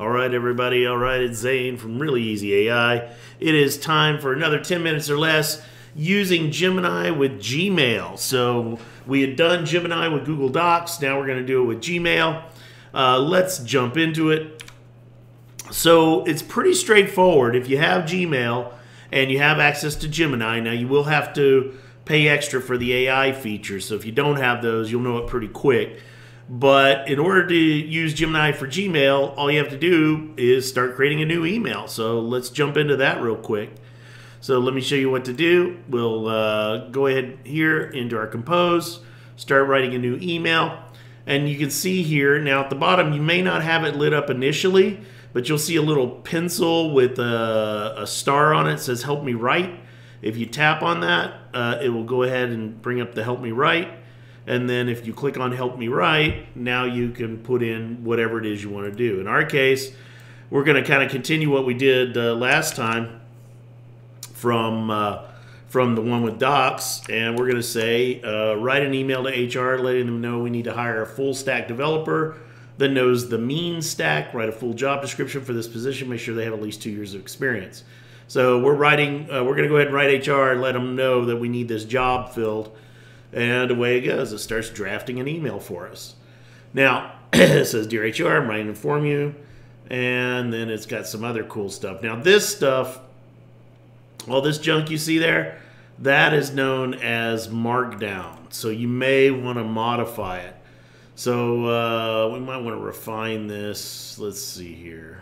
All right, everybody. All right, it's Zane from Really Easy AI. It is time for another 10 minutes or less using Gemini with Gmail. So we had done Gemini with Google Docs. Now we're going to do it with Gmail. Let's jump into it. So it's pretty straightforward. If you have Gmail and you have access to Gemini, now you will have to pay extra for the AI features. So if you don't have those, you'll know it pretty quick. But in order to use Gemini for Gmail, all you have to do is start creating a new email. So let's jump into that real quick. So let me show you what to do. We'll go ahead here into our compose, start writing a new email. And you can see here now at the bottom, you may not have it lit up initially, but you'll see a little pencil with a star on it that says help me write. If you tap on that, it will go ahead and bring up the help me write. And then if you click on help me write, now you can put in whatever it is you want to do. In our case, we're going to kind of continue what we did last time from the one with Docs. And we're going to say, write an email to HR letting them know we need to hire a full stack developer that knows the MEAN stack, write a full job description for this position, make sure they have at least 2 years of experience. So we're writing, we're going to go ahead and write HR and let them know that we need this job filled. And away it goes. It starts drafting an email for us. Now, it says, Dear HR, I'm writing to inform you. And then it's got some other cool stuff. Now, this stuff, all this junk you see there, that is known as Markdown. So you may want to modify it. So we might want to refine this. Let's see here.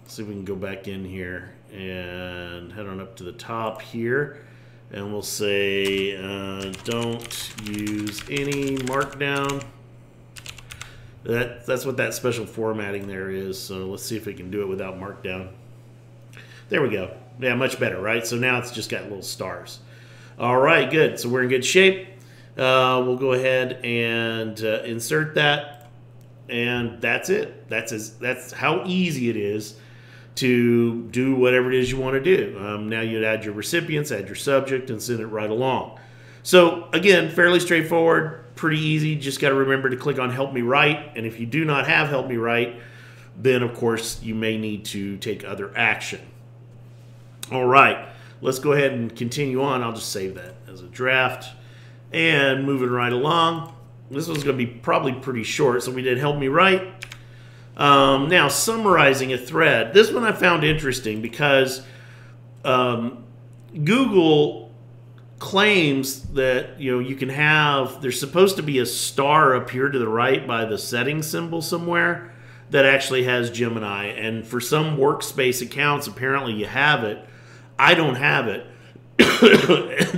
Let's see if we can go back in here and head on up to the top here. And we'll say, don't use any Markdown. That's what that special formatting there is. So let's see if we can do it without Markdown. There we go. Yeah, much better, right? So now it's just got little stars. All right, good. So we're in good shape. We'll go ahead and insert that. And that's it. That's how easy it is to do whatever it is you want to do. Now you'd add your recipients, add your subject, and send it right along. So again, fairly straightforward, pretty easy. Just got to remember to click on Help Me Write. And if you do not have Help Me Write, then of course you may need to take other action. All right, let's go ahead and continue on. I'll just save that as a draft and moving right along. This one's going to be probably pretty short. So we did Help Me Write. Now, summarizing a thread. This one I found interesting because Google claims that you can have, there's supposed to be a star up here to the right by the settings symbol somewhere that actually has Gemini. And for some workspace accounts, apparently you have it. I don't have it.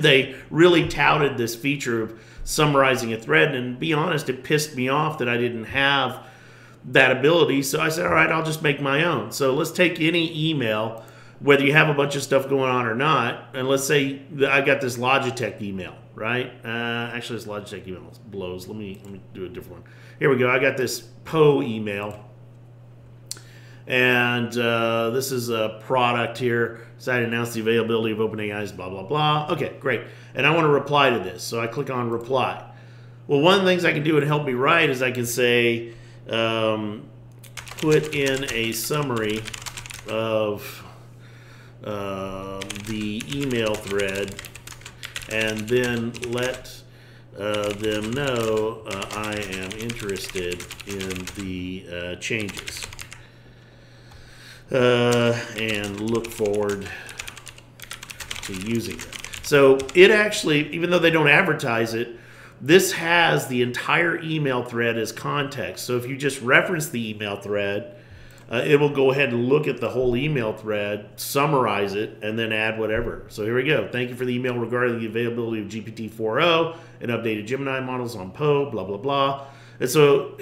They really touted this feature of summarizing a thread. And to be honest, it pissed me off that I didn't have that ability. So I said, all right, I'll just make my own. So let's take any email, whether you have a bunch of stuff going on or not, and let's say that I got this Logitech email, right? Actually, this Logitech email blows. Let me do a different one. Here we go. I got this Poe email, and this is a product here. So I announced the availability of OpenAI's blah blah blah. Okay, great. And I want to reply to this, so I click on reply. Well, one of the things I can do to help me write is I can say, put in a summary of the email thread and then let them know I am interested in the changes and look forward to using them. So it actually, even though they don't advertise it, this has the entire email thread as context. So if you just reference the email thread, it will go ahead and look at the whole email thread, summarize it, and then add whatever. So here we go. Thank you for the email regarding the availability of GPT-4o and updated Gemini models on Poe, blah, blah, blah. And so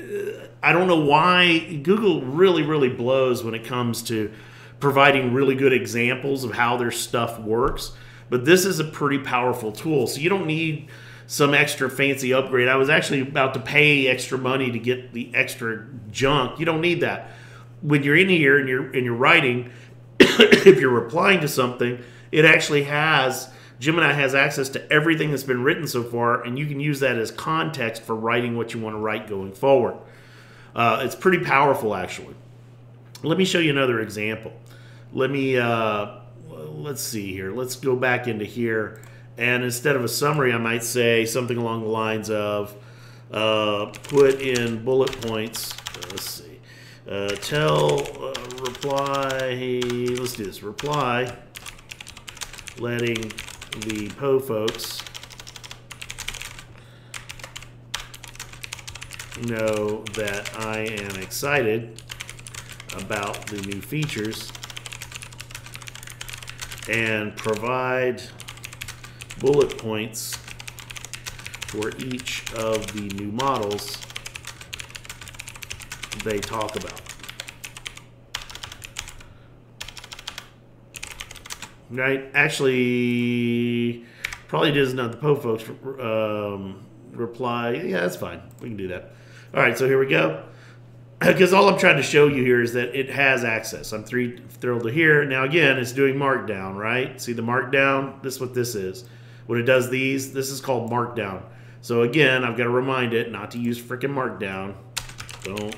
I don't know why Google really blows when it comes to providing really good examples of how their stuff works. But this is a pretty powerful tool. So you don't need some extra fancy upgrade. I was actually about to pay extra money to get the extra junk. You don't need that. When you're in here and you're writing, if you're replying to something, it actually has, Gemini has access to everything that's been written so far, and you can use that as context for writing what you want to write going forward. It's pretty powerful, actually. Let me show you another example. Let me, let's see here. Let's go back into here. And instead of a summary, I might say something along the lines of put in bullet points. Let's see. Reply. Let's do this. Reply. Letting the Poe folks know that I am excited about the new features, and provide bullet points for each of the new models they talk about. Right? Actually, probably does not the Poe folks reply. Yeah, that's fine. We can do that. All right, so here we go. Because all I'm trying to show you here is that it has access. I'm thrilled to hear. Now again, it's doing markdown, right? See the markdown? This is what this is. When it does these, this is called markdown. So again, I've got to remind it not to use frickin' markdown. Don't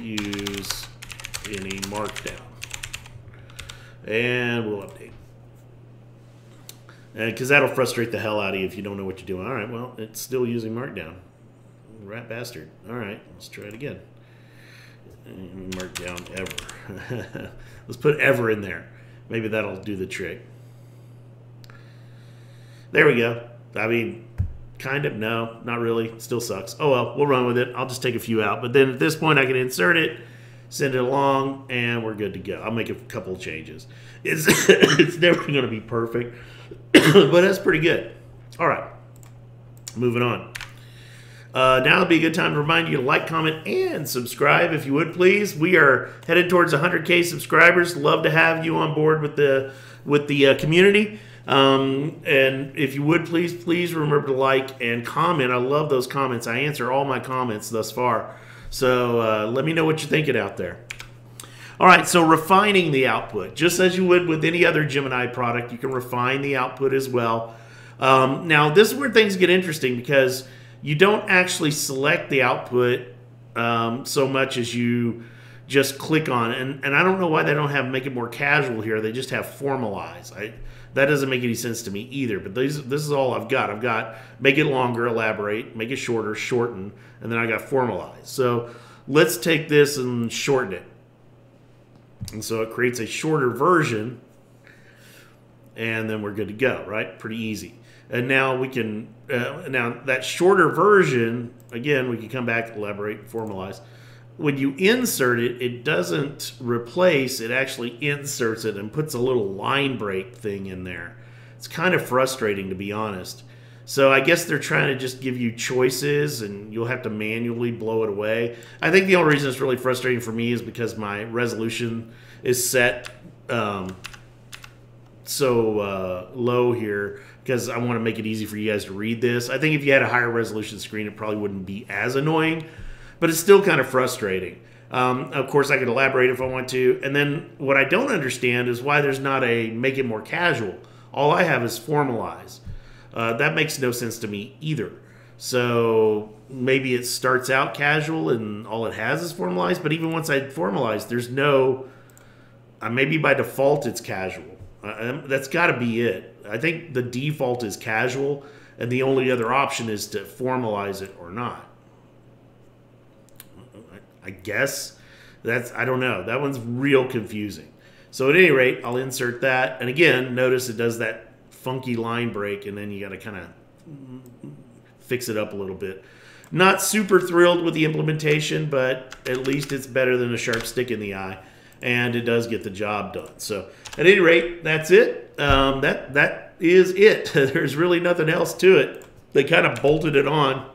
use any markdown. And we'll update. Because that'll frustrate the hell out of you if you don't know what you're doing. All right, well, it's still using markdown. Rat bastard. All right, let's try it again. Markdown ever. Let's put ever in there. Maybe that'll do the trick. There we go. I mean, kind of, no, not really. It still sucks. Oh, well, we'll run with it. I'll just take a few out. But then at this point, I can insert it, send it along, and we're good to go. I'll make a couple changes. It's, it's never going to be perfect, but that's pretty good. All right, moving on. Now would be a good time to remind you to like, comment, and subscribe if you would, please. We are headed towards 100K subscribers. Love to have you on board with the community. And if you would, please remember to like and comment. I love those comments. I answer all my comments thus far. So let me know what you're thinking out there. All right, so refining the output. Just as you would with any other Gemini product, you can refine the output as well. Now, this is where things get interesting because you don't actually select the output so much as you just click on it. And I don't know why they don't have make it more casual here. They just have formalize. That doesn't make any sense to me either. But this is all I've got. I've got make it longer, elaborate, make it shorter, shorten, and then I got formalize. So let's take this and shorten it. And so it creates a shorter version, and then we're good to go, right? Pretty easy. And now we can, now that shorter version, again, we can come back, elaborate, formalize. When you insert it, it doesn't replace, it actually inserts it and puts a little line break thing in there. It's kind of frustrating, to be honest. So I guess they're trying to just give you choices and you'll have to manually blow it away. I think the only reason it's really frustrating for me is because my resolution is set so low here, because I want to make it easy for you guys to read this. I think if you had a higher resolution screen, it probably wouldn't be as annoying, but it's still kind of frustrating. Of course, I could elaborate if I want to. And then what I don't understand is why there's not a make it more casual. All I have is formalize. That makes no sense to me either. So maybe it starts out casual and all it has is formalize, but even once I formalize, there's no, maybe by default it's casual. That's got to be it. I think the default is casual, and the only other option is to formalize it or not. I guess that's, I don't know. That one's real confusing. So at any rate, I'll insert that. And again, notice it does that funky line break, and then you got to kind of fix it up a little bit. Not super thrilled with the implementation, but at least it's better than a sharp stick in the eye. And it does get the job done. So at any rate, that's it. That is it. There's really nothing else to it. They kind of bolted it on.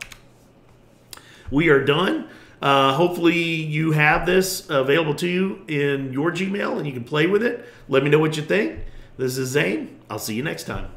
We are done. Hopefully you have this available to you in your Gmail and you can play with it. Let me know what you think. This is Zane. I'll see you next time.